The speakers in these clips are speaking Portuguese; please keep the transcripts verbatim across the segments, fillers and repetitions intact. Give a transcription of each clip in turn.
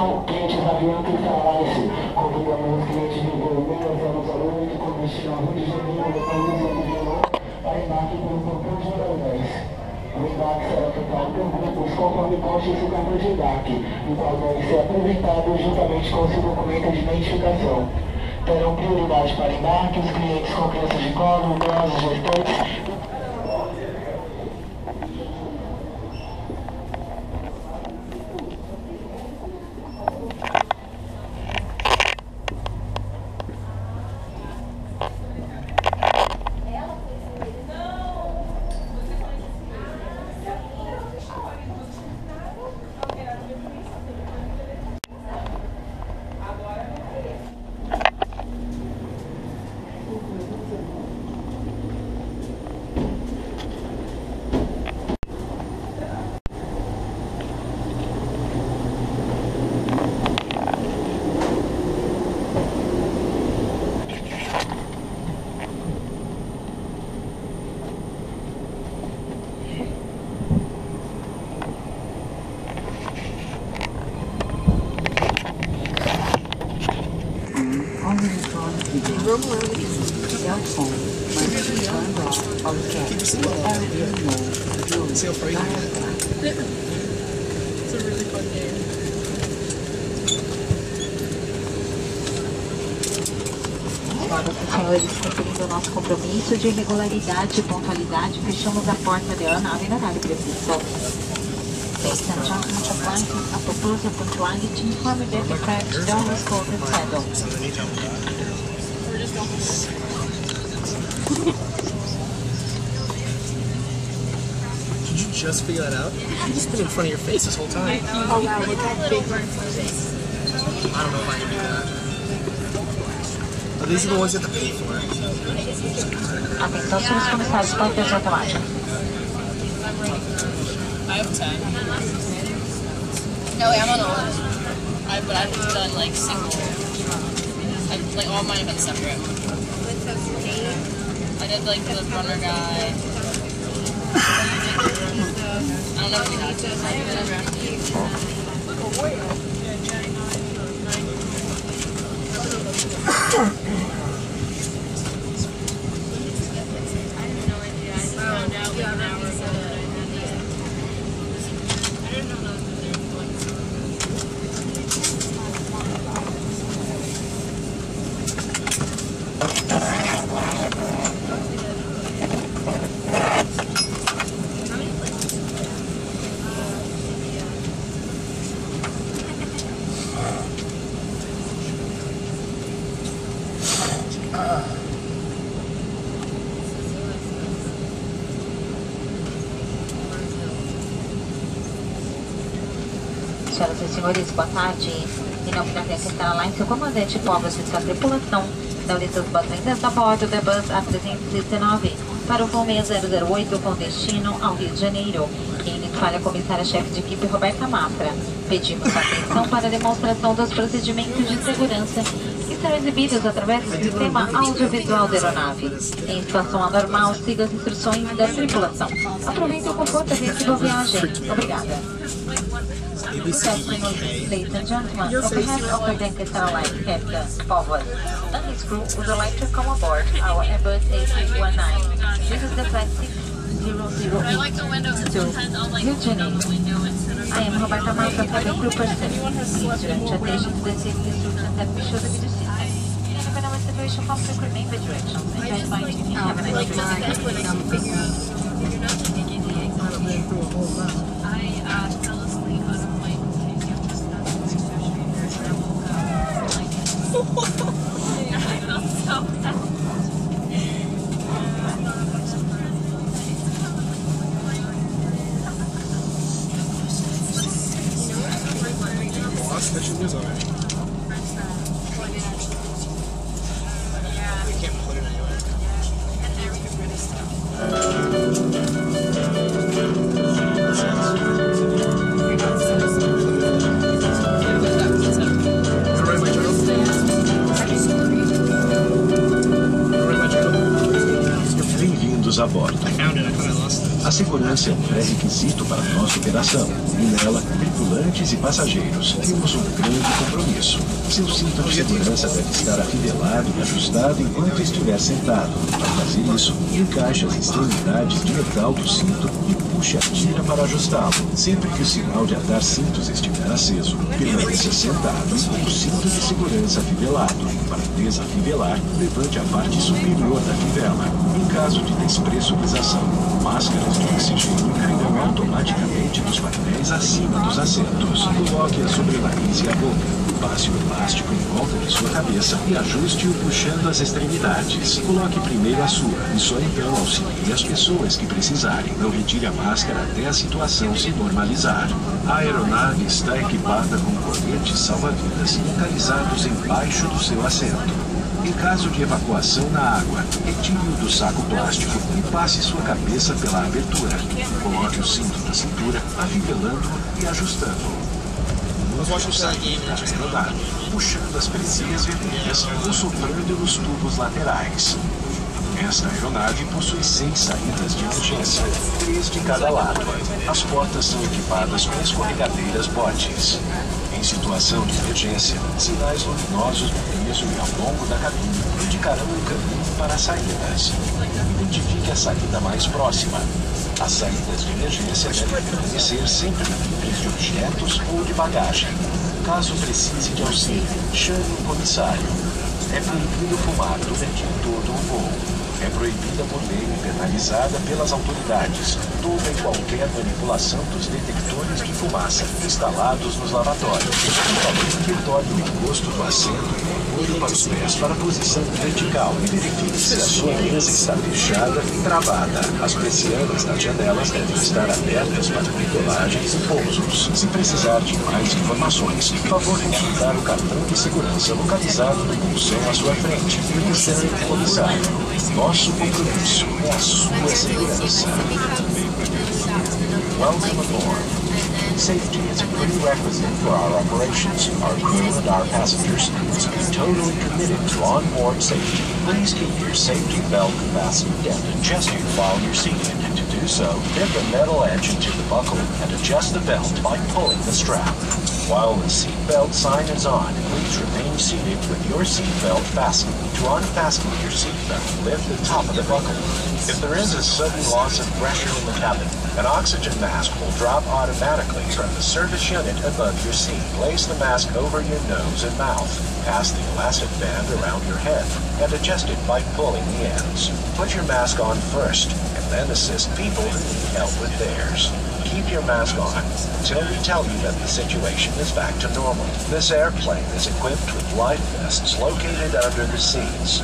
Atenção, clientes da Avianca Brasil, convidamos os clientes do voo zero zero zero oito com destino ao Rio de Janeiro, depois para embarque pelo portão de Airbus. O embarque será tratado por grupos conforme postos do cartão de embarque, o qual deve ser apresentado juntamente com seu documento de identificação. Terão prioridade para embarque os clientes com crianças de colo, idosos, gestantes. It's a really fun game. Senhores, cumprindo o nosso compromisso de regularidade e pontualidade, fechamos a porta da aeronave na área prevista. Based on judgment of life, a proposal of punctuality informed that the craft down was called and settled. We're just going to just figure that out? You've just been in front of your face this whole time. I know. Oh, wow. Look at big burn for your face. I don't know if I can do that. But these are the ones you have to pay for. Atenção, somos comissários para a automática. I have ten. No, wait, I'm on all. I But I've done like single. I've, like all mine have been separate. I did like the runner guy. I don't know if we need those. I don't know. Senhoras e senhores, boa tarde. Em nome da Estana Live, seu comandante Pobres e sua tripulação da unidade dos passageiros a bordo da Airbus A trezentos e dezenove para o voo seis zero zero oito com destino ao Rio de Janeiro. Ele fala a comissária-chefe de equipe Roberta Mafra. Pedimos atenção para a demonstração dos procedimentos de segurança que serão exibidos através do sistema audiovisual da aeronave. Em situação anormal, siga as instruções da tripulação. Aproveite o conforto e receba a viagem. Obrigada. Ladies and gentlemen, on behalf of the Estana Live Captain Forward and his crew, would like to come aboard our Airbus A três dezenove. This is the flight six zero zero eight to Rio de Janeiro. I am Roberta Mafra, cabin crew person. Please direct attention to the safety instructions that we should be receiving. In a final situation, come to remain the directions. And that's why you can have an extra time. I, uh, a bordo. A segurança é um pré-requisito para nossa operação. E nela, tripulantes e passageiros, temos um grande compromisso. Seu cinto de segurança deve estar afivelado e ajustado enquanto estiver sentado. Para fazer isso, encaixe as extremidades de metal do cinto e puxe a tira para ajustá-lo. Sempre que o sinal de atar cintos estiver aceso, permaneça sentado com o cinto de segurança afivelado. Para desafivelar, levante a parte superior da fivela. Em caso de despressurização, máscaras de oxigênio cairão automaticamente dos painéis acima dos assentos. Coloque-a sobre o nariz e a boca. Passe o elástico em volta de sua cabeça e ajuste-o puxando as extremidades. Coloque primeiro a sua e só então auxilie as pessoas que precisarem. Não retire a máscara até a situação se normalizar. A aeronave está equipada com coletes salva-vidas localizados embaixo do seu assento. Em caso de evacuação na água, retire-o do saco plástico e passe sua cabeça pela abertura. Coloque o cinto na cintura, afivelando-o e ajustando-o. Puxe o saquinho da aeronave, puxando as presilhas vermelhas ou soprando nos tubos laterais. Esta aeronave possui seis saídas de emergência, três de cada lado. As portas são equipadas com escorregadeiras botes. Em situação de emergência, sinais luminosos no começo e ao longo da cabine indicarão o caminho para as saídas. Identifique a saída mais próxima. As saídas de emergência devem permanecer sempre livres de objetos ou de bagagem. Caso precise de auxílio, chame o comissário. É proibido fumar durante todo o voo. É proibida por lei e penalizada pelas autoridades toda e qualquer manipulação dos detectores de fumaça instalados nos lavatórios. Que torne o encosto do assento e olhe para os pés para a posição vertical e verifique se a sua mesa está fechada e travada. As persianas das janelas devem estar abertas para decolagens e pousos. Se precisar de mais informações, favor consultar o cartão de segurança localizado no bolsão à sua frente e disser ao comissário. Nosso compromisso é a sua segurança. Welcome aboard. Safety is a prerequisite for our operations. Our crew and our passengers must be totally committed to onboard safety. Please keep your safety belt fastened and adjusted while you're seated. And to do so, dip a metal edge into the buckle and adjust the belt by pulling the strap. While the seatbelt sign is on, please remain seated with your seatbelt fastened. To unfasten your seatbelt, lift the top of the buckle. If there is a sudden loss of pressure in the cabin, an oxygen mask will drop automatically from the service unit above your seat. Place the mask over your nose and mouth. Pass the elastic band around your head and adjust it by pulling the ends. Put your mask on first and then assist people who need help with theirs. Keep your mask on until we tell you that the situation is back to normal. This airplane is equipped with life vests located under the seats.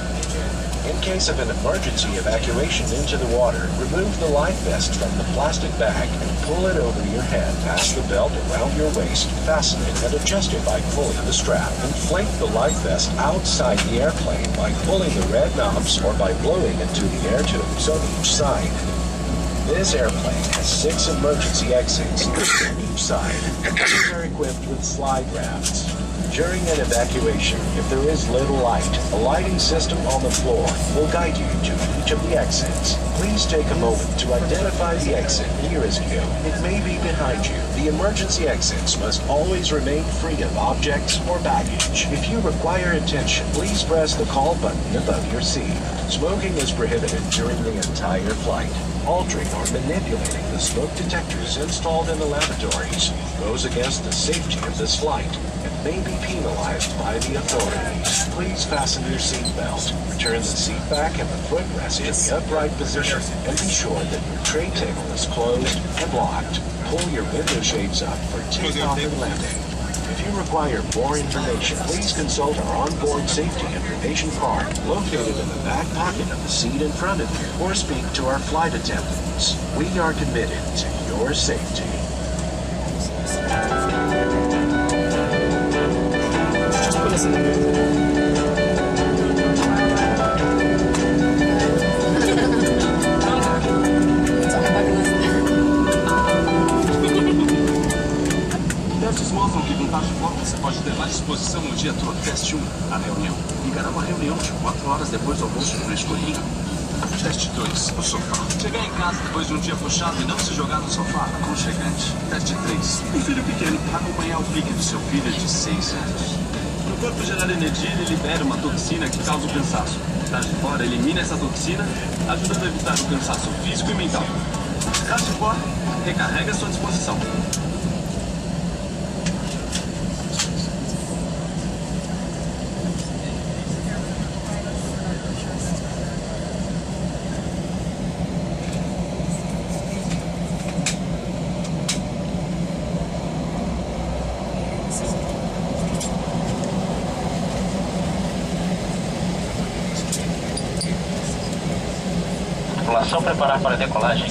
In case of an emergency evacuation into the water, remove the life vest from the plastic bag and pull it over your head. Pass the belt around your waist, fasten it, and adjust it by pulling the strap. Inflate the life vest outside the airplane by pulling the red knobs or by blowing into the air tubes on each side. This airplane has six emergency exits on each side. These are equipped with slide rafts. During an evacuation, if there is little light, a lighting system on the floor will guide you to each of the exits. Please take a moment to identify the exit nearest you. It may be behind you. The emergency exits must always remain free of objects or baggage. If you require attention, please press the call button above your seat. Smoking is prohibited during the entire flight. Altering or manipulating the smoke detectors installed in the laboratories goes against the safety of this flight and may be penalized by the authorities. Please fasten your seatbelt, return the seat back and the footrest to the upright position, and be sure that your tray table is closed and locked. Pull your window shades up for takeoff and landing. If you require more information, please consult our onboard safety information card located in the back pocket of the seat in front of you, or speak to our flight attendants. We are committed to your safety. Testes mostram que vantagem forte você pode ter à disposição no dia todo. Teste um, a reunião. Ligará uma reunião de quatro horas depois do almoço no escurinho. Teste dois, o sofá. Chegar em casa depois de um dia puxado e não se jogar no sofá, aconchegante. Teste três, um filho pequeno. Acompanhar o pique do seu filho de seis anos. No corpo gerar energia, ele libera uma toxina que causa o cansaço. Estar de fora elimina essa toxina, ajudando a evitar o cansaço físico e mental. Estar de fora recarrega a sua disposição. Tripulação preparar para decolagem.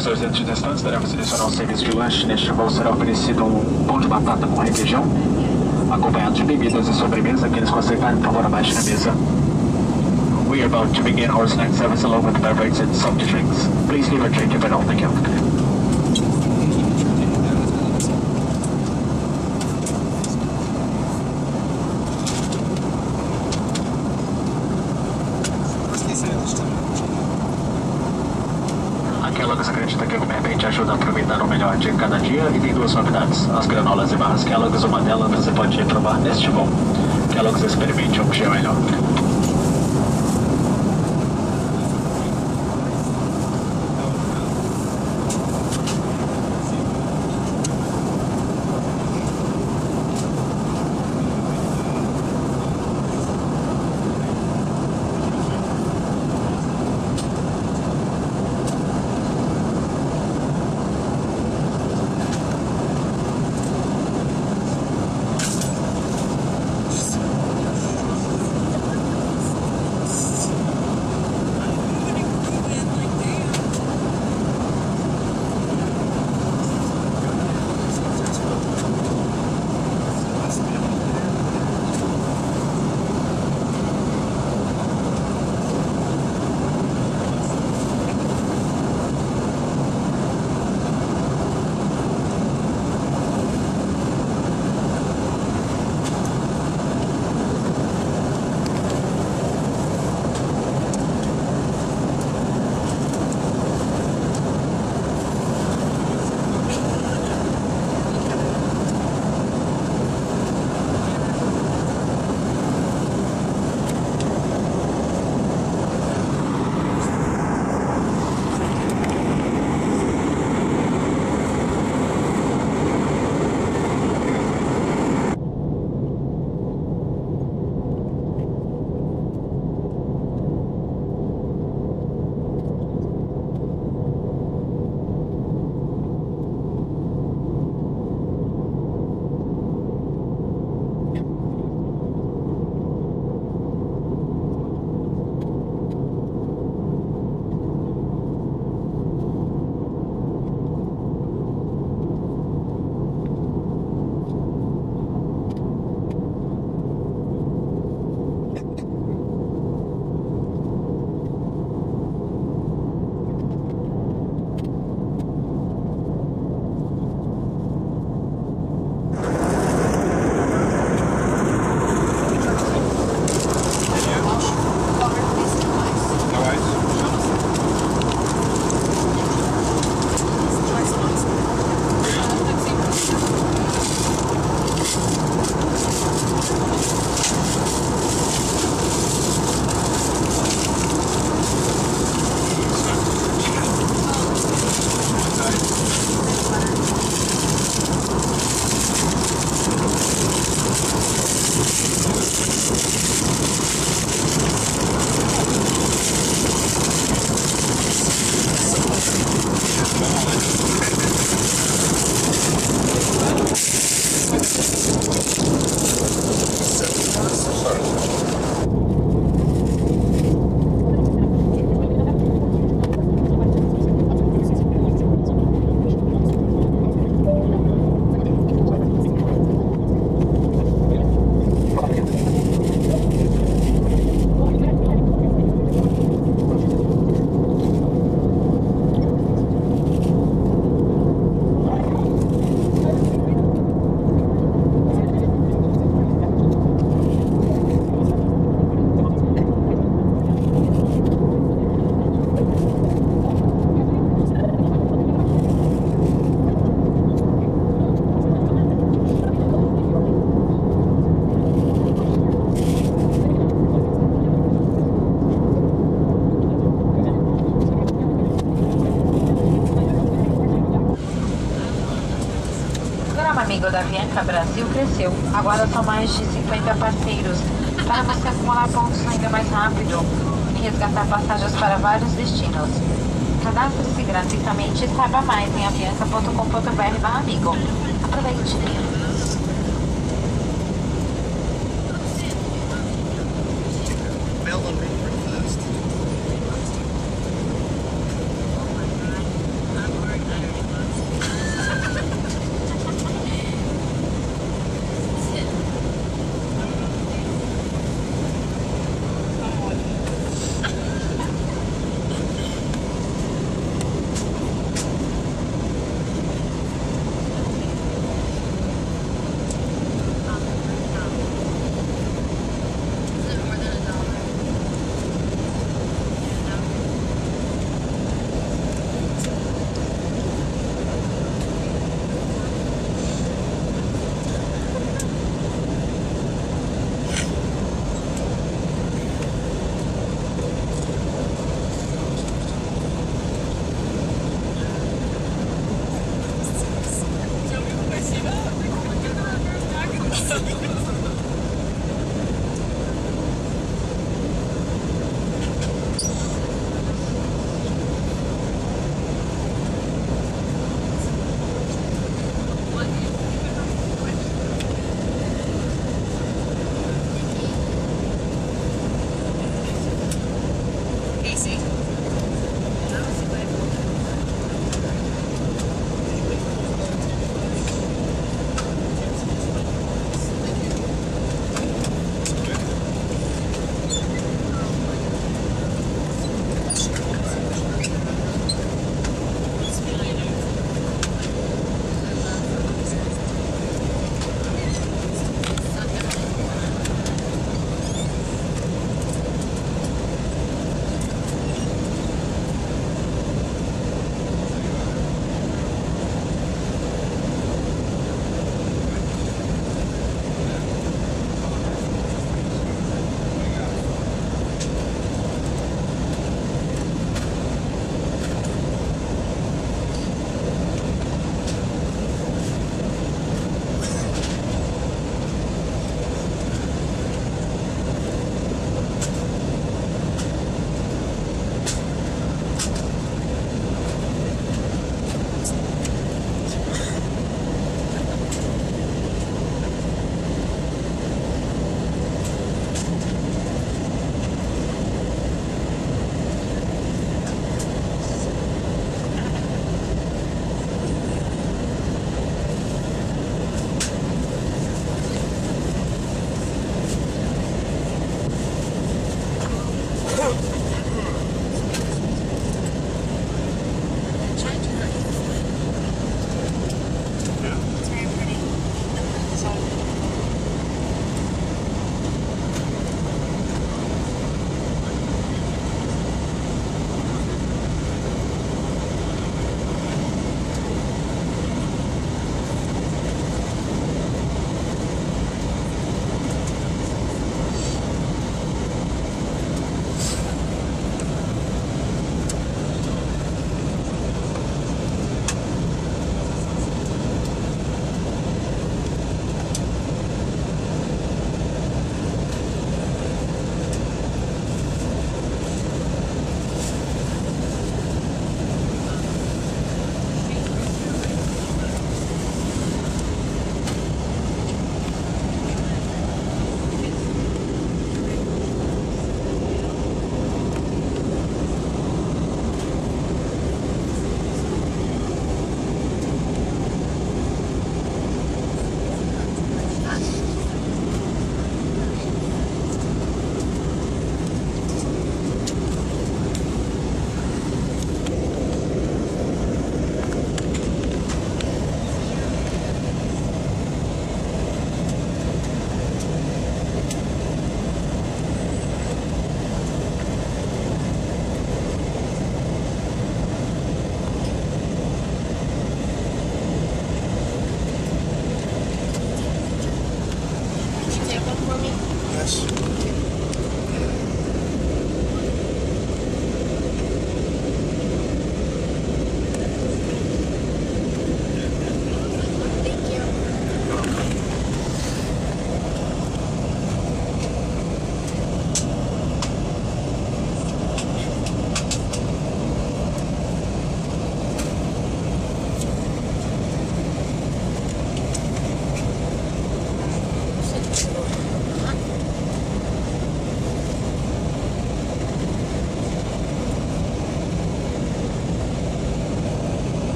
Os residentes distantes terão que selecionar um serviço de lanche. Neste voo será oferecido um pão de batata com requeijão, acompanhado de bebidas e sobremesa que eles conservarem por favor abaixo da mesa. We are about to begin our snack service along with beverages and soft drinks. Please leave a drink if at all. Thank you. As granolas e barras Kellogg's, uma delas você pode provar neste voo. Kellogg's, experimente a opção melhor. O amigo da Avianca Brasil cresceu, agora são mais de cinquenta parceiros. Para você acumular pontos ainda mais rápido e resgatar passagens para vários destinos, cadastre-se gratuitamente e saiba mais em avianca ponto com ponto br barra amigo. Aproveite!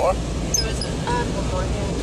What? There was an ad beforehand.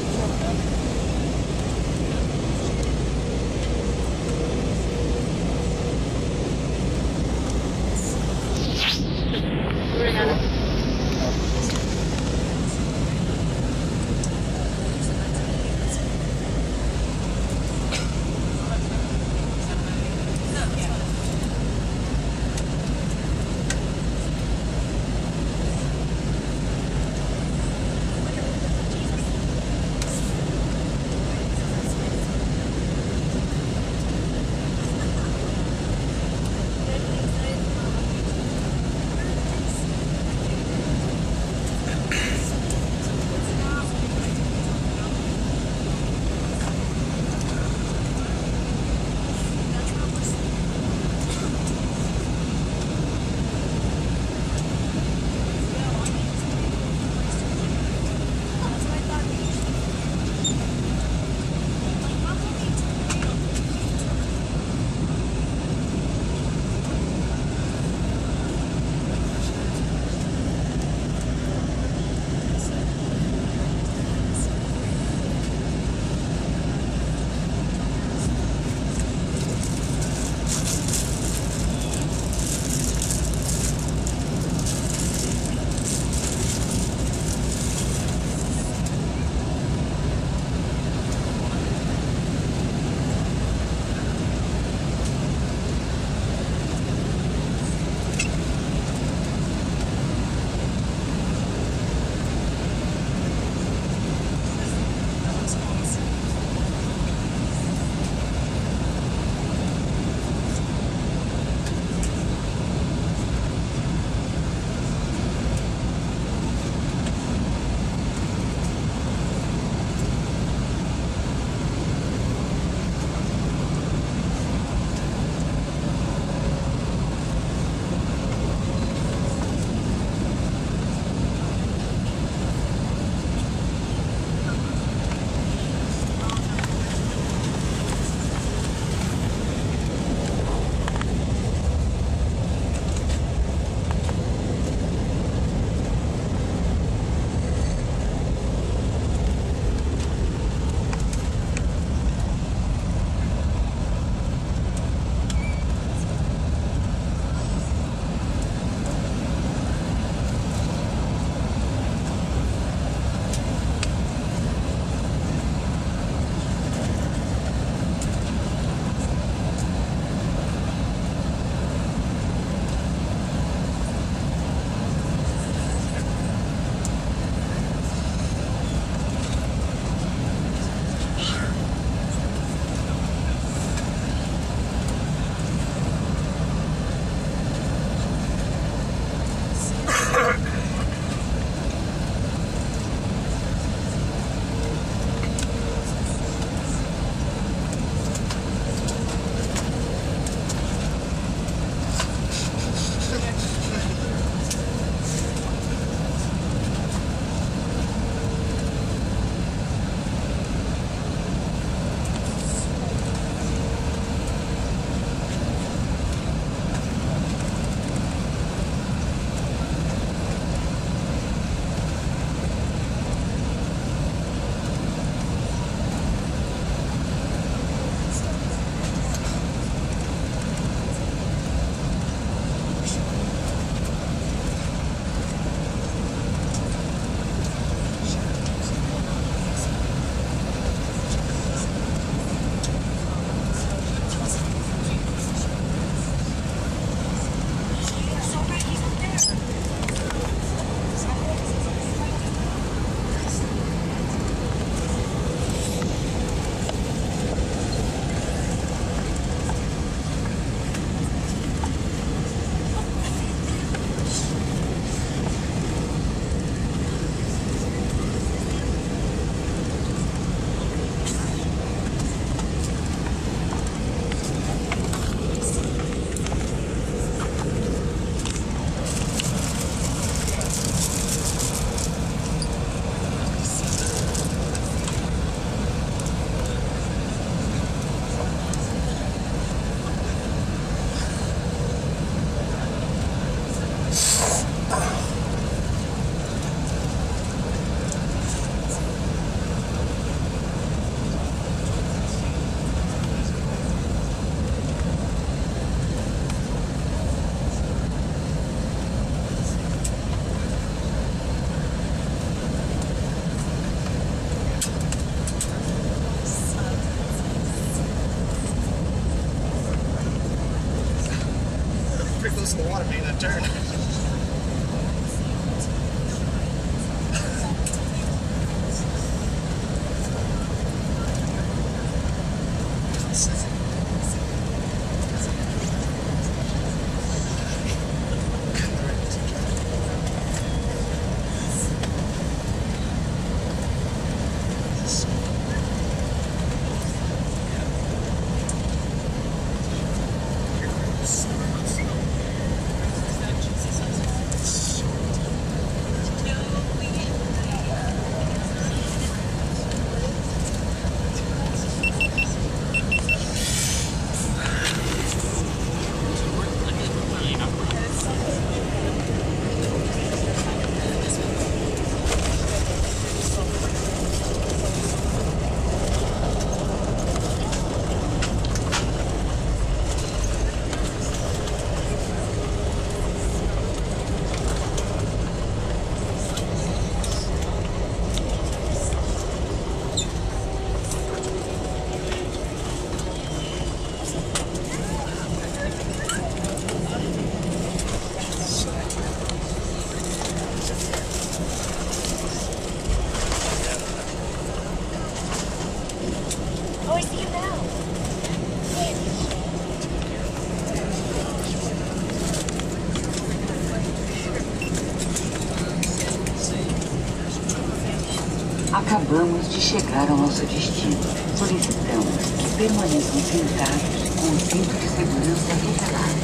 Acabamos de chegar ao nosso destino. Solicitamos que permaneçam sentados com o cinto de segurança revelado.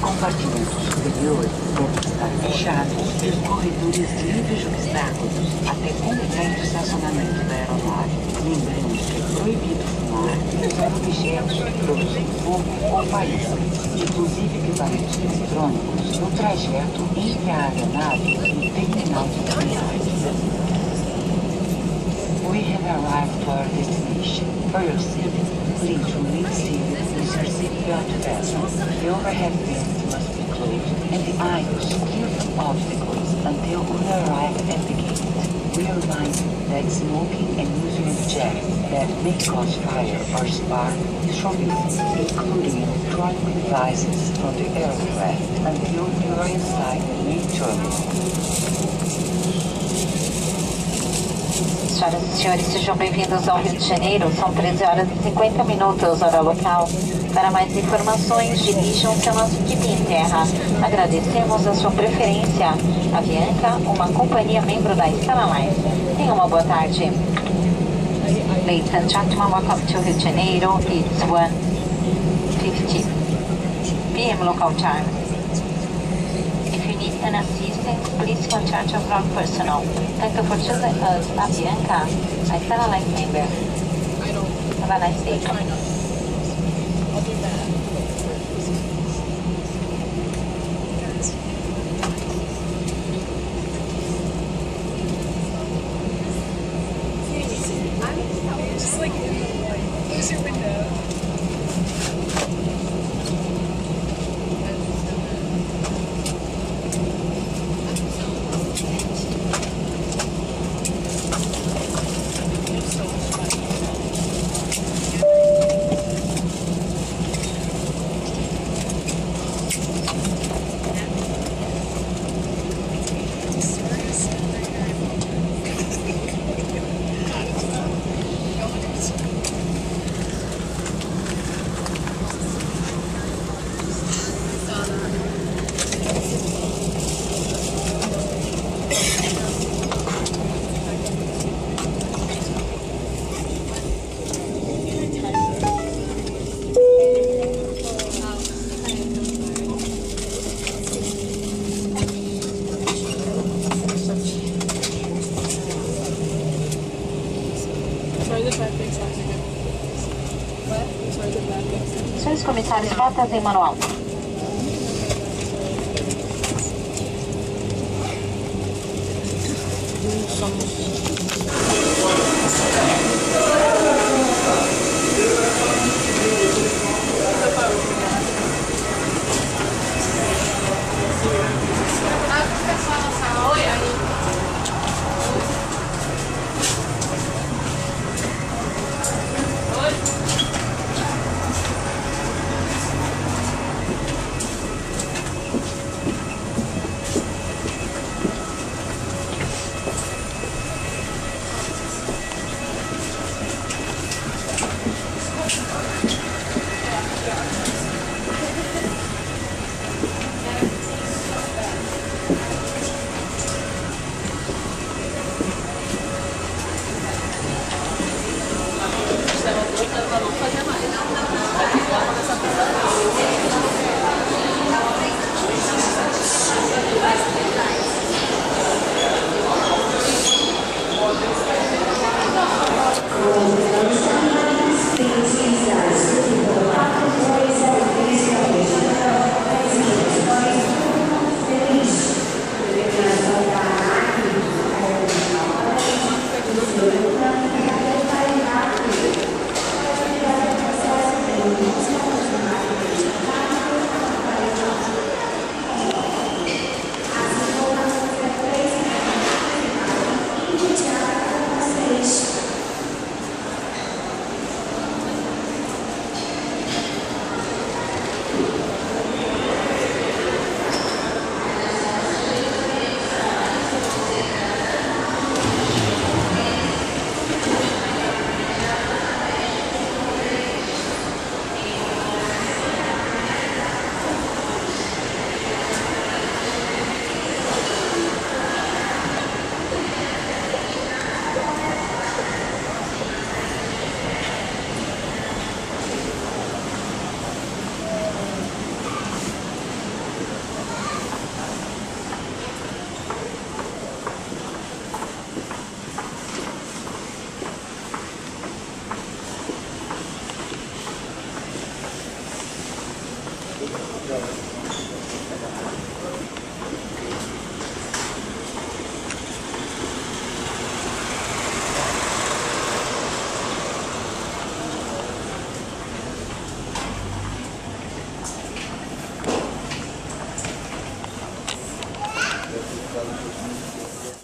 Compartimentos superiores devem estar fechados e os corredores livres de obstáculos até completar o estacionamento da aeronave. Lembremos que é proibido fumar e usar objetos que produzem fogo ou faísca, inclusive equipamentos eletrônicos, no trajeto entre a aeronave e o terminal de terminais. We have arrived to our destination. For your safety, please remain seated with your seatbelt fastened. The overhead bins must be closed and the aisles clear from obstacles until we arrive at the gate. We are reminded that smoking and using objects that may cause fire or spark should be avoided, including electronic devices from the aircraft until you are inside the main terminal. Senhoras e senhores, sejam bem-vindos ao Rio de Janeiro, são treze horas e cinquenta minutos, hora local. Para mais informações, dirijam-se ao nosso equipe em terra. Agradecemos a sua preferência. Avianca, uma companhia membro da Estana Live. Tenha uma boa tarde. Ladies and gentlemen, welcome to Rio de Janeiro. It's one fifty p m local time. If you need an assistance, please contact your personnel. Thank you for choosing us, Avianca. I said I like member. Have a nice day. Just like, use your window. Senhores comissários, botas em manual. Somos